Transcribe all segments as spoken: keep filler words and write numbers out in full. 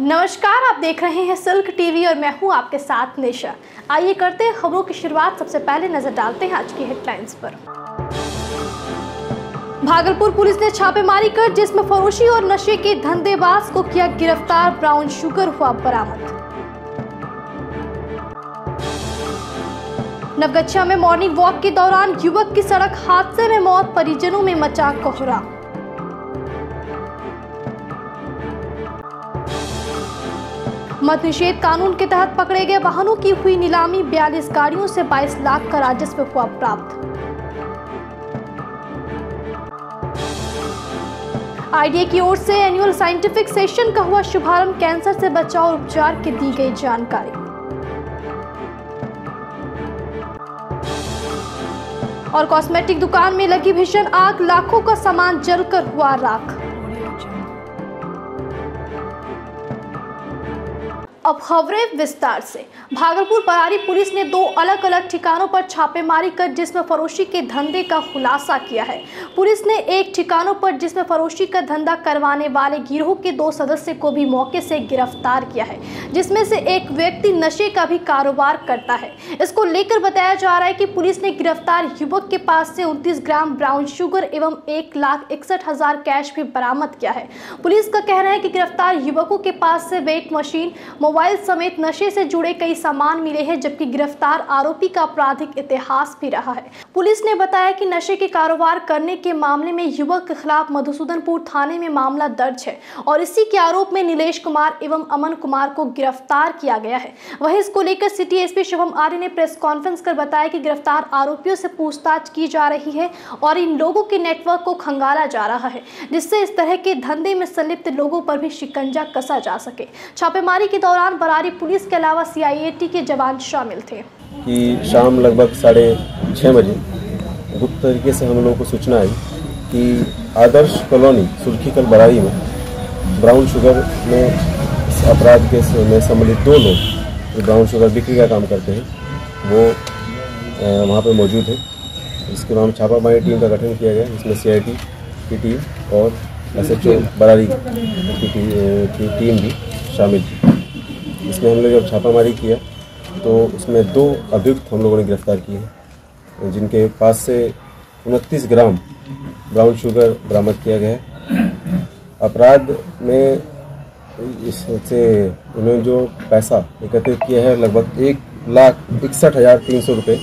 नमस्कार, आप देख रहे हैं सिल्क टीवी और मैं हूं आपके साथ निशा। आइए करते हैं खबरों की शुरुआत। सबसे पहले नजर डालते हैं आज की हेडलाइंस पर। भागलपुर पुलिस ने छापेमारी कर जिसमें फरोशी और नशे के धंधेबाज को किया गिरफ्तार। ब्राउन शुगर हुआ बरामद। नवगछा में मॉर्निंग वॉक के दौरान युवक की सड़क हादसे में मौत, परिजनों में मचा कोहरा। मद निषेध कानून के तहत पकड़े गए वाहनों की हुई नीलामी, बयालीस गाड़ियों से बाईस लाख का राजस्व हुआ प्राप्त। आईडीए की ओर से एनुअल साइंटिफिक सेशन का हुआ शुभारंभ, कैंसर से बचाव और उपचार की दी गई जानकारी। और कॉस्मेटिक दुकान में लगी भीषण आग, लाखों का सामान जलकर हुआ राख। अब खबरें विस्तार से। भागलपुर बरारी पुलिस ने दो अलग अलग ठिकानों पर छापेमारी कर जिसमें फरोशी के धंधे का खुलासा किया है। पुलिस ने एक ठिकानों पर जिसमें फरोशी का धंधा करवाने वाले गिरोह के दो सदस्य को भी मौके से गिरफ्तार किया है, जिसमें से एक व्यक्ति नशे का भी कारोबार करता है। इसको लेकर बताया जा रहा है कि पुलिस ने गिरफ्तार युवक के पास से उनतीस ग्राम ब्राउन शुगर एवं एक लाख इकसठ हजार कैश भी बरामद किया है। पुलिस का कहना है कि गिरफ्तार युवकों के पास से वेट मशीन, मोबाइल समेत नशे से जुड़े कई सामान मिले हैं, जबकि गिरफ्तार आरोपी का आपराधिक इतिहास भी रहा है। पुलिस ने बताया कि नशे के कारोबार करने के मामले में युवक के खिलाफ मधुसूदनपुर थाने में मामला दर्ज है और इसी के आरोप में नीलेश कुमार एवं अमन कुमार को गिरफ्तार किया गया है। वहीं इसको लेकर सिटी एसपी शिवम आर्य ने प्रेस कॉन्फ्रेंस कर बताया कि गिरफ्तार आरोपियों से पूछताछ की जा रही है और इन लोगों के नेटवर्क को खंगाला जा रहा है, जिससे इस तरह के धंधे में संलिप्त लोगों पर भी शिकंजा कसा जा सके। छापेमारी के दौरान बरारी पुलिस के अलावा सीआईएटी के जवान शामिल थे। कि शाम लगभग साढ़े छः बजे गुप्त तरीके से हम लोगों को सूचना आई कि आदर्श कॉलोनी सुर्खीकल बरारी में ब्राउन शुगर में इस अपराध केस में सम्मिलित दो लोग जो ब्राउन शुगर बिक्री का काम करते हैं वो वहाँ पर मौजूद है। इसके बाद छापामारी टीम का गठन किया गया, इसमें सीआईटी की टीम और एसएचओ बरारी की टीम भी शामिल थी। इसमें हम लोग जब छापामारी किया तो उसमें दो अभियुक्त हम लोगों ने गिरफ्तार किए हैं, जिनके पास से उनतीस ग्राम ब्राउन शुगर बरामद किया गया है। अपराध में इससे उन्होंने जो पैसा एकत्रित किया है लगभग एक लाख इकसठ हज़ार तीन सौ रुपये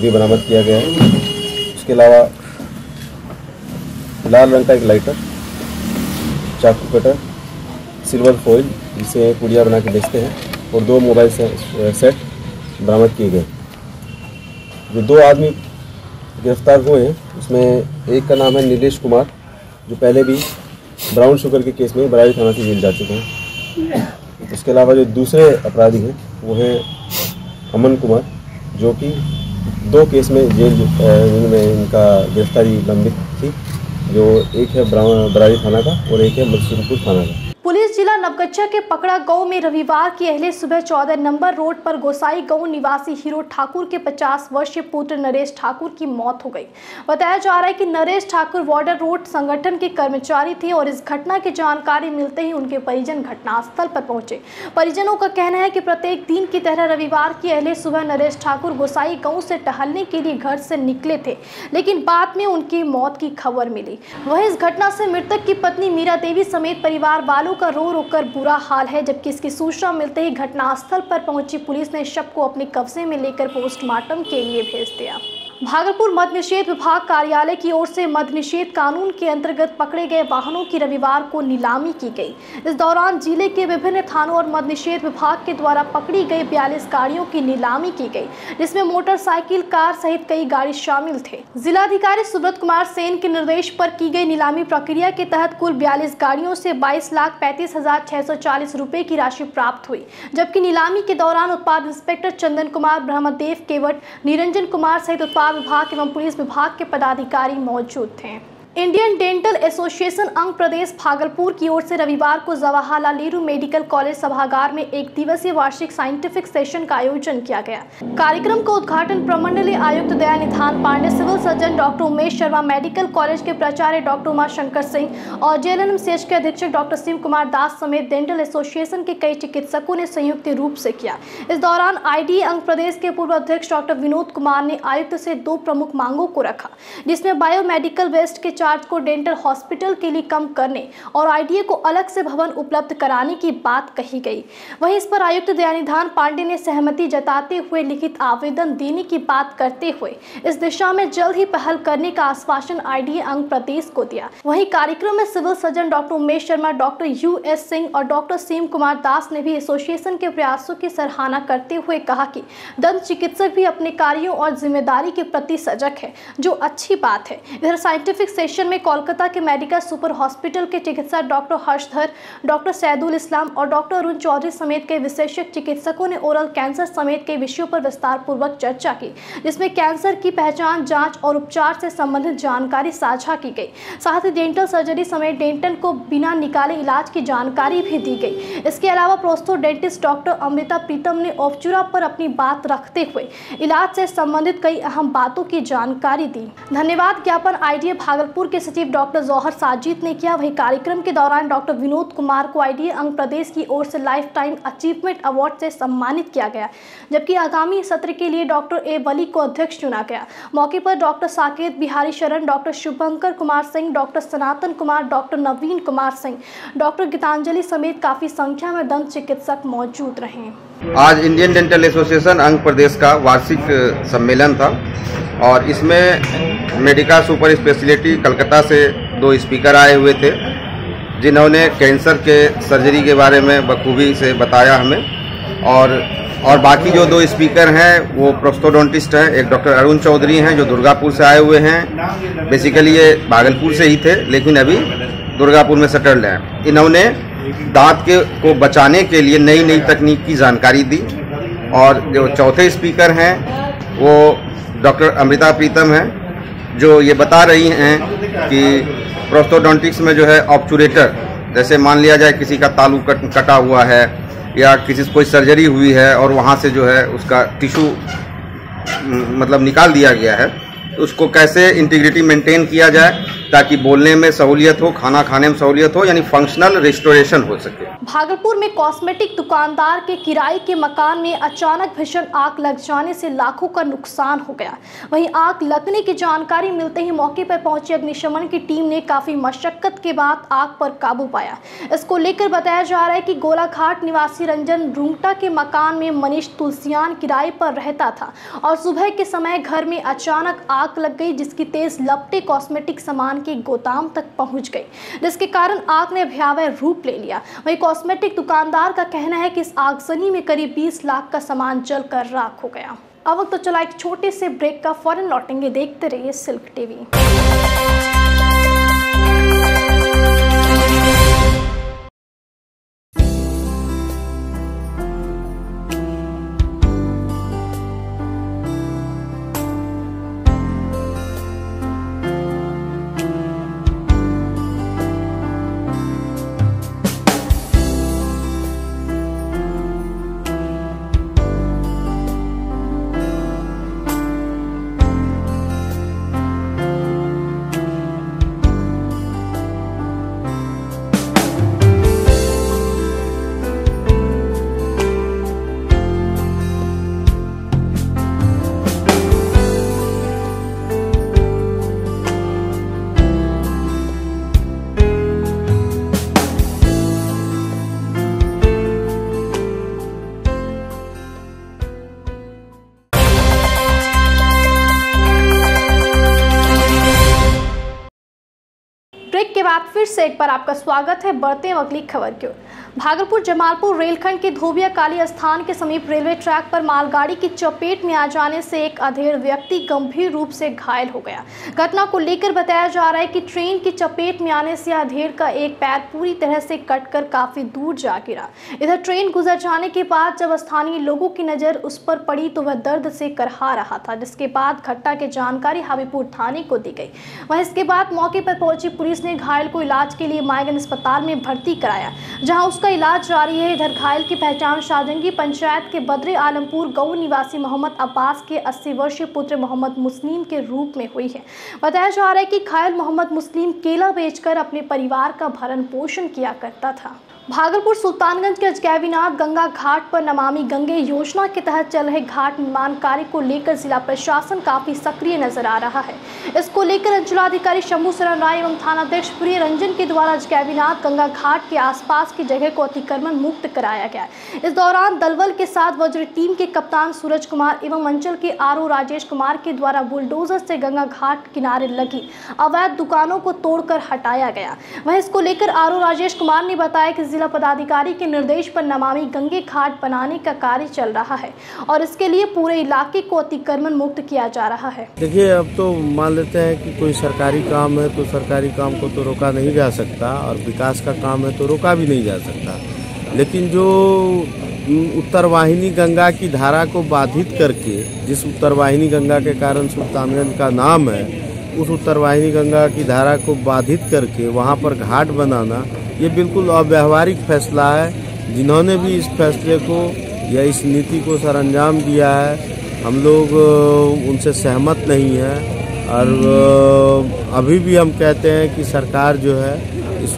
भी बरामद किया गया है। उसके अलावा लाल रंग का एक लाइटर, चाकू कटर, सिल्वर फॉइल जिसे पुड़िया बना के बेचते हैं और दो मोबाइल से, सेट बरामद किए गए। जो दो आदमी गिरफ्तार हुए हैं उसमें एक का नाम है नीलेश कुमार, जो पहले भी ब्राउन शुगर के केस में बरारी थाना से जेल जा चुके हैं। उसके अलावा जो दूसरे अपराधी हैं वो हैं अमन कुमार, जो कि दो केस में जेल में इनका गिरफ्तारी लंबित थी, जो एक है बरारी थाना का और एक है मसूरपुर थाना का। पुलिस जिला नवगछा के पकड़ा गांव में रविवार की अहले सुबह चौदह नंबर रोड पर गोसाई गांव निवासी हीरो ठाकुर के पचास वर्षीय पुत्र नरेश ठाकुर की मौत हो गई। बताया जा रहा है कि नरेश ठाकुर वार्डर रोड संगठन के कर्मचारी थे और इस घटना की जानकारी मिलते ही उनके परिजन घटनास्थल पर पहुंचे। परिजनों का कहना है कि प्रत्येक दिन की तरह रविवार की अहले सुबह नरेश ठाकुर गोसाई गाँव से टहलने के लिए घर से निकले थे, लेकिन बाद में उनकी मौत की खबर मिली। वहीं इस घटना से मृतक की पत्नी मीरा देवी समेत परिवार वालों का रो रोकर बुरा हाल है, जबकि इसकी सूचना मिलते ही घटनास्थल पर पहुंची पुलिस ने शव को अपने कब्जे में लेकर पोस्टमार्टम के लिए भेज दिया। भागलपुर मद निषेध विभाग कार्यालय की ओर से मद निषेध कानून के अंतर्गत पकड़े गए वाहनों की रविवार को नीलामी की गई। इस दौरान जिले के विभिन्न थानों और मद निषेध विभाग के द्वारा पकड़ी गई बयालीस गाड़ियों की नीलामी की गई, जिसमें मोटरसाइकिल, कार सहित कई गाड़ी शामिल थे। जिलाधिकारी सुब्रत कुमार सेन के निर्देश पर की गई नीलामी प्रक्रिया के तहत कुल बयालीस गाड़ियों से बाईस लाख पैंतीस हजार छह सौ चालीस रुपये की राशि प्राप्त हुई, जबकि नीलामी के दौरान उत्पाद इंस्पेक्टर चंदन कुमार, ब्रह्मदेव केवट, निरंजन कुमार सहित उत्पाद विभाग एवं पुलिस विभाग के पदाधिकारी मौजूद थे। इंडियन डेंटल एसोसिएशन अंग प्रदेश भागलपुर की ओर से रविवार को जवाहर लाल नेहरू मेडिकल कॉलेज सभागार में एक दिवसीय वार्षिक साइंटिफिक सेशन का आयोजन किया गया। कार्यक्रम का उद्घाटन प्रमंडलीय आयुक्त Dayanidhan Pandey, civil surgeon doctor Umesh Sharma, medical college के प्राचार्य डॉक्टर उमाशंकर सिंह और जेएलएनएम सेज के अधीक्षक डॉक्टर शिव कुमार दास समेत डेंटल एसोसिएशन के कई चिकित्सकों ने संयुक्त रूप से किया। इस दौरान आई अंग प्रदेश के पूर्व अध्यक्ष डॉक्टर विनोद कुमार ने आयुक्त से दो प्रमुख मांगों को रखा, जिसमें बायोमेडिकल वेस्ट के चार्ज को डेंटल हॉस्पिटल के लिए कम करने और आईडीए को अलग से भवन उपलब्ध कराने की बात कही गई। वहीं इस पर आयुक्त दयानिधान पांडे ने सहमति जताते हुए लिखित आवेदन देने की बात करते हुए इस दिशा में जल्द ही पहल करने का आश्वासन आईडीए अंग प्रदेश को दिया। वहीं कार्यक्रम में civil surgeon doctor Umesh Sharma, doctor U S Singh और डॉक्टर शिव कुमार दास ने भी एसोसिएशन के प्रयासों की सराहना करते हुए कहा कि दंत चिकित्सक भी अपने कार्यों और जिम्मेदारी के प्रति सजग है, जो अच्छी बात है। इधर साइंटिफिक सेशन में कोलकाता के मेडिकल सुपर हॉस्पिटल के चिकित्सक डॉक्टर हर्षधर, डॉक्टर सैदुल इस्लाम और डॉक्टर अरुण चौधरी समेत कई विशेषज्ञ चिकित्सकों ने ओरल कैंसर समेत कई विषयों पर विस्तार पूर्वक चर्चा की, जिसमें कैंसर की पहचान, जांच और उपचार से संबंधित जानकारी साझा की गई। साथ ही डेंटल सर्जरी समेत डेंटल को बिना निकाले इलाज की जानकारी भी दी गई। इसके अलावा prostho dentist doctor Amrita Pritam ने ओपचुरा पर अपनी बात रखते हुए इलाज से संबंधित कई अहम बातों की जानकारी दी। धन्यवाद ज्ञापन आईडीए भागलपुर पुर के सचिव डॉक्टर जौहर साजिद ने किया। वही कार्यक्रम के दौरान डॉक्टर विनोद कुमार को आईडीए अंग प्रदेश की ओर से लाइफ टाइम अचीवमेंट अवार्ड से सम्मानित किया गया, जबकि आगामी सत्र के लिए डॉक्टर ए वली को अध्यक्ष चुना गया। मौके पर doctor Saket Bihari Sharan, doctor Shubhankar Kumar Singh, doctor Sanatan Kumar, doctor Naveen Kumar Singh, doctor Geetanjali समेत काफी संख्या में दंत चिकित्सक मौजूद रहे। आज इंडियन डेंटल एसोसिएशन अंग प्रदेश का वार्षिक सम्मेलन था और इसमें मेडिका सुपर स्पेशलिटी कलकत्ता से दो स्पीकर आए हुए थे, जिन्होंने कैंसर के सर्जरी के बारे में बखूबी से बताया हमें। और और बाकी जो दो स्पीकर हैं वो प्रोस्टोडोंटिस्ट हैं। एक डॉक्टर अरुण चौधरी हैं जो दुर्गापुर से आए हुए हैं, बेसिकली ये भागलपुर से ही थे लेकिन अभी दुर्गापुर में सेटल्ड हैं। इन्होंने दांत के को बचाने के लिए नई नई तकनीक की जानकारी दी। और जो चौथे स्पीकर हैं वो डॉक्टर अमृता प्रीतम हैं, जो ये बता रही हैं कि प्रोस्थोडोंटिक्स में जो है ऑब्चुरेटर, जैसे मान लिया जाए किसी का तालू कट कटा हुआ है या किसी कोई सर्जरी हुई है और वहाँ से जो है उसका टिश्यू मतलब निकाल दिया गया है, उसको कैसे इंटीग्रिटी मेंटेन किया जाए ताकि बोलने में सहूलियत हो, खाना खाने में सहूलियत हो, यानी फंक्शनल रिस्टोरेशन हो सके। भागलपुर में कॉस्मेटिक दुकानदार के किराए के मकान में अचानक भीषण आग लग जाने से लाखों का नुकसान हो गया। वहीं आग लगने की जानकारी मिलते ही मौके पर पहुंची अग्निशमन की टीम ने काफी मशक्कत के बाद आग पर काबू पाया। इसको लेकर बताया जा रहा है कि गोलाघाट निवासी रंजन रूंगटा के मकान में मनीष तुलसियान किराए पर रहता था और सुबह के समय घर में अचानक आग लग गई, जिसकी तेज लपटे कॉस्मेटिक सामान के गोदाम तक पहुंच गई, जिसके कारण आग ने भयावह रूप ले लिया। वहीं कॉस्मेटिक दुकानदार का कहना है कि इस आगजनी में करीब बीस लाख का सामान जलकर राख हो गया। अब वक्त तो चला एक छोटे से ब्रेक का, फौरन लौटेंगे, देखते रहिए सिल्क टीवी। ब्रेक के बाद फिर से एक बार आपका स्वागत है। बढ़ते हैं अगली खबर की ओर। भागलपुर जमालपुर रेलखंड के धोबिया काली स्थान के समीप रेलवे ट्रैक पर मालगाड़ी की चपेट में आ जाने से एक अधेड़ व्यक्ति गंभीर रूप से घायल हो गया। घटना को लेकर बताया जा रहा है कि ट्रेन की चपेट में आने से अधेड़ का एक पैर पूरी तरह से कटकर काफी दूर जा गिरा। इधर ट्रेन गुजर जाने के बाद जब स्थानीय लोगों की नजर उस पर पड़ी तो वह दर्द से करहा रहा था, जिसके बाद घटना की जानकारी हाबीपुर थाने को दी गई। वहीं इसके बाद मौके पर पहुंची पुलिस ने घायल को इलाज के लिए मायगन अस्पताल में भर्ती कराया, जहाँ उसका इलाज जारी है। इधर घायल की पहचान शाहजंगी पंचायत के बदरे आलमपुर गऊ निवासी मोहम्मद अब्बास के अस्सी वर्षीय पुत्र मोहम्मद मुस्लिम के रूप में हुई है। बताया जा रहा है कि घायल मोहम्मद मुस्लिम केला बेचकर अपने परिवार का भरण पोषण किया करता था। भागलपुर सुल्तानगंज के अजगैवीनाथ गंगा घाट पर नमामि गंगे योजना के तहत चल रहे घाट निर्माण कार्य को लेकर जिला प्रशासन काफी सक्रिय नजर आ रहा है। इसको लेकर अंचलाधिकारी शंभू शरण राय एवं थानाध्यक्ष प्रिय रंजन के द्वारा अजगैवीनाथ गंगा घाट के आसपास की जगह को अतिक्रमण मुक्त कराया गया। इस दौरान दलबल के साथ वज्र टीम के कप्तान सूरज कुमार एवं अंचल के आर ओ राजेश कुमार के द्वारा बुलडोजर से गंगा घाट किनारे लगी अवैध दुकानों को तोड़कर हटाया गया। वहीं इसको लेकर आर ओ राजेश कुमार ने बताया कि जिला पदाधिकारी के निर्देश पर नमामि गंगे घाट बनाने का कार्य चल रहा है और इसके लिए पूरे इलाके को अतिक्रमण मुक्त किया जा रहा है। देखिए, अब तो मान लेते हैं कि कोई सरकारी काम है तो सरकारी काम को तो रोका नहीं जा सकता और विकास का काम है तो रोका भी नहीं जा सकता, लेकिन जो उत्तरवाहिनी गंगा की धारा को बाधित करके जिस उत्तरवाहिनी गंगा के कारण सुल्तानगंज का नाम है, उस उत्तरवाहिनी गंगा की धारा को बाधित करके वहाँ पर घाट बनाना ये बिल्कुल अव्यावहारिक फैसला है। जिन्होंने भी इस फैसले को या इस नीति को सरंजाम दिया है, हम लोग उनसे सहमत नहीं हैं और अभी भी हम कहते हैं कि सरकार जो है इस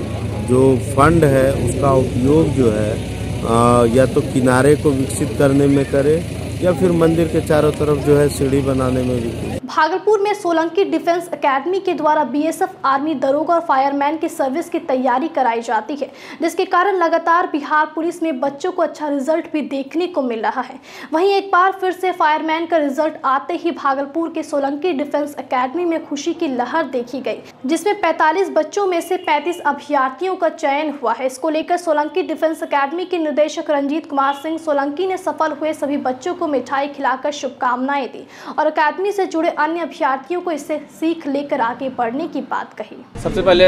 जो फंड है उसका उपयोग जो है या तो किनारे को विकसित करने में करे या फिर मंदिर के चारों तरफ जो है सीढ़ी बनाने में भी। भागलपुर में सोलंकी डिफेंस एकेडमी के द्वारा बीएसएफ, आर्मी, दरोगा और फायरमैन की सर्विस की तैयारी कराई जाती है, जिसके कारण लगातार बिहार पुलिस में बच्चों को अच्छा रिजल्ट भी देखने को मिल रहा है। वहीं एक बार फिर से फायरमैन का रिजल्ट आते ही भागलपुर के सोलंकी डिफेंस एकेडमी में खुशी की लहर देखी गई, जिसमें पैंतालीस बच्चों में से पैंतीस अभ्यर्थियों का चयन हुआ है। इसको लेकर सोलंकी डिफेंस एकेडमी के निदेशक रंजीत कुमार सिंह सोलंकी ने सफल हुए सभी बच्चों को मिठाई खिलाकर शुभकामनाएं दी और अकेडमी से जुड़े अन्य अभ्यर्थियों को इससे सीख लेकर आगे बढ़ने की बात कही। सबसे पहले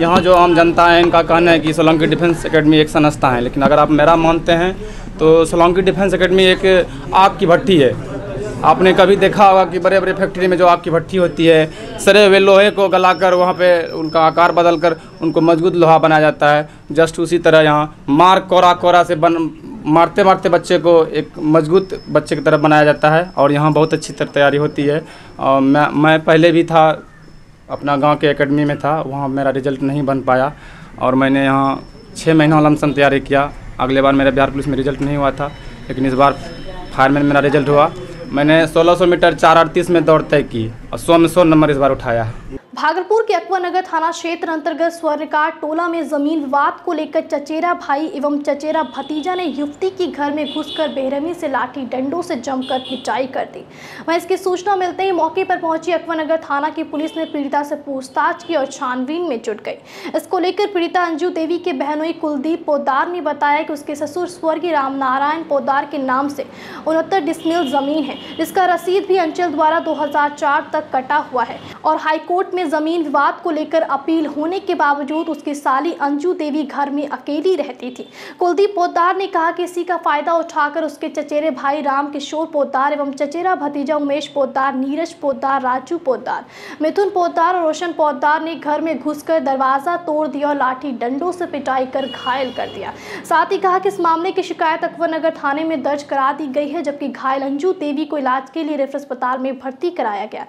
यहाँ जो आम जनता है इनका कहना है कि सोलंकी डिफेंस एकेडमी एक संस्था है, लेकिन अगर आप मेरा मानते हैं तो सोलंकी डिफेंस एकेडमी एक आग की भट्टी है। आपने कभी देखा होगा कि बड़े बड़े फैक्ट्री में जो आग की भट्टी होती है, सरे हुए लोहे को गलाकर वहाँ पे उनका आकार बदलकर उनको मजबूत लोहा बनाया जाता है। जस्ट उसी तरह यहाँ मार कोरा कोरा से बन मारते मारते बच्चे को एक मजबूत बच्चे की तरह बनाया जाता है और यहाँ बहुत अच्छी तरह तैयारी होती है। और मैं मैं पहले भी था, अपना गांव के एकेडमी में था, वहाँ मेरा रिजल्ट नहीं बन पाया और मैंने यहाँ छः महीना लमसम तैयारी किया। अगले बार मेरा बिहार पुलिस में रिजल्ट नहीं हुआ था, लेकिन इस बार फायरमैन मेरा रिजल्ट हुआ। मैंने सोलह सौ मीटर चार अड़तीस में दौड़ तय की और सौ में सौ नंबर इस बार उठाया है। भागलपुर के अक्वानगर थाना क्षेत्र अंतर्गत स्वर्णकार टोला में जमीन विवाद को लेकर चचेरा भाई एवं चचेरा भतीजा ने युवती के घर में घुसकर बेरहमी से लाठी डंडों से जमकर पिटाई कर दी। वहीं इसकी सूचना मिलते ही मौके पर पहुंची अक्वानगर थाना की पुलिस ने पीड़िता से पूछताछ की और छानबीन में जुट गई। इसको लेकर पीड़िता अंजू देवी के बहनोई कुलदीप पोद्दार ने बताया कि उसके ससुर स्वर्गीय रामनारायण पोद्दार के नाम से उनहत्तर डिसमिल जमीन है, जिसका रसीद भी अंचल द्वारा दो हजार चार तक कटा हुआ है और हाईकोर्ट में जमीन विवाद को लेकर अपील होने के बावजूद उसकी साली अंजू देवी घर में अकेली रहती थी। कुलदीप पोद्दार ने कहा कि इसी का फायदा उठाकर उसके चचेरे भाई राम किशोर पोद्दार एवं चचेरा भतीजा उमेश पोद्दार, नीरज पोद्दार, राजू पोद्दार, मिथुन पोद्दार और रोशन पोद्दार ने घर में घुसकर दरवाजा तोड़ दिया और लाठी डंडों से पिटाई कर घायल कर दिया। साथ ही कहा कि इस मामले की शिकायत अकबरनगर थाने में दर्ज करा दी गई है, जबकि घायल अंजू देवी को इलाज के लिए रेफर अस्पताल में भर्ती कराया गया।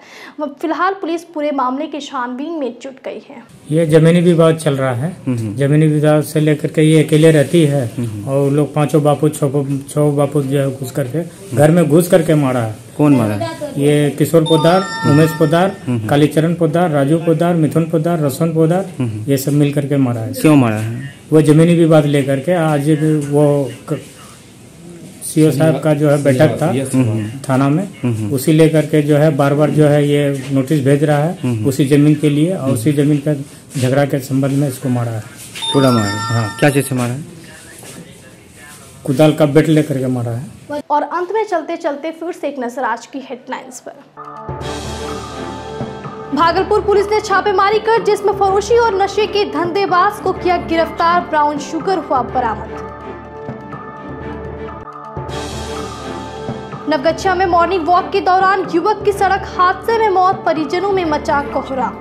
फिलहाल पुलिस पूरे मामले की छानबीन में जुट गई है। ये जमीनी विवाद चल रहा है, जमीनी विवाद से लेकर के ये अकेले रहती है और लोग पांचों बापू छो बापू जो है घुस करके घर में घुस करके मारा है। कौन मारा है? ये किशोर पोद्दार, उमेश पोद्दार, कालीचरण पोद्दार, राजू पोद्दार, मिथुन पोद्दार, रोशन पोद्दार, ये सब मिल करके मारा है। क्यों मारा है? वो जमीनी विवाद लेकर के आज वो सीओ साहब का जो है बैठक था थाना में, उसी लेकर के जो है बार बार जो है ये नोटिस भेज रहा है उसी जमीन के लिए और उसी जमीन का झगड़ा के संबंध में इसको मारा है। पूरा मारा? हाँ। क्या चीज से मारा है? कुदाल का बेट लेकर के मारा है। और अंत में चलते चलते फिर से एक नजर आज की हेडलाइंस पर। भागलपुर पुलिस ने छापेमारी कर जिसमें फरोशी और नशे के धंधेबाज को किया गिरफ्तार, ब्राउन शुगर हुआ बरामद। नवगछा में मॉर्निंग वॉक के दौरान युवक की सड़क हादसे में मौत, परिजनों में मचा कोहराम।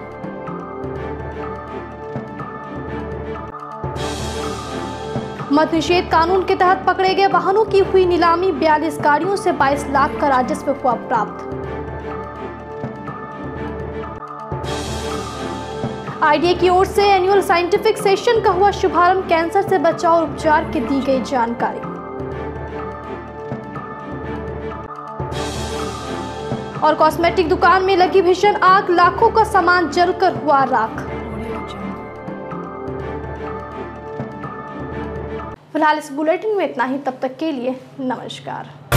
मद निषेध कानून के तहत पकड़े गए वाहनों की हुई नीलामी, बयालीस गाड़ियों से बाईस लाख का राजस्व हुआ प्राप्त। आईडीए की ओर से एनुअल साइंटिफिक सेशन का हुआ शुभारंभ, कैंसर से बचाव और उपचार की दी गई जानकारी। और कॉस्मेटिक दुकान में लगी भीषण आग, लाखों का सामान जलकर हुआ राख। फिलहाल इस बुलेटिन में इतना ही, तब तक के लिए नमस्कार।